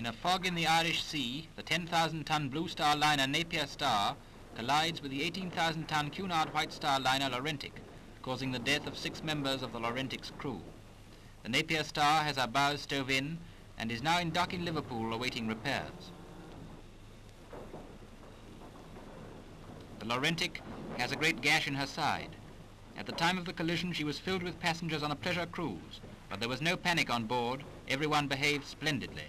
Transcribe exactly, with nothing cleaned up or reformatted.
In a fog in the Irish Sea, the ten thousand ton Blue Star liner Napier Star collides with the eighteen thousand ton Cunard White Star liner Laurentic, causing the death of six members of the Laurentic's crew. The Napier Star has her bows stove in and is now in dock in Liverpool awaiting repairs. The Laurentic has a great gash in her side. At the time of the collision, she was filled with passengers on a pleasure cruise, but there was no panic on board. Everyone behaved splendidly.